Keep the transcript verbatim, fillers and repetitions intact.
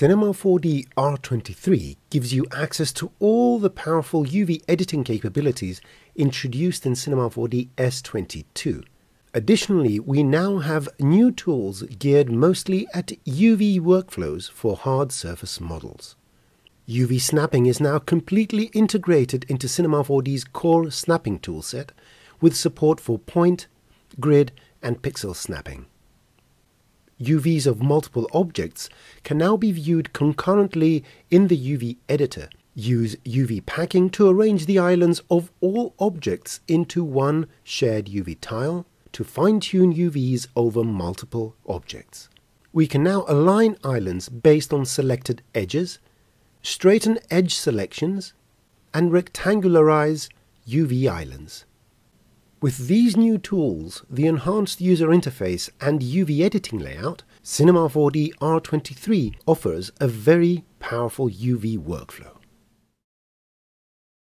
Cinema four D R twenty-three gives you access to all the powerful U V editing capabilities introduced in Cinema four D S twenty-two. Additionally, we now have new tools geared mostly at U V workflows for hard surface models. U V snapping is now completely integrated into Cinema four D's core snapping toolset with support for point, grid, and pixel snapping. U Vs of multiple objects can now be viewed concurrently in the U V editor. Use U V packing to arrange the islands of all objects into one shared U V tile to fine-tune U Vs over multiple objects. We can now align islands based on selected edges, straighten edge selections, and rectangularize U V islands. With these new tools, the enhanced user interface and U V editing layout, Cinema four D R twenty-three offers a very powerful U V workflow.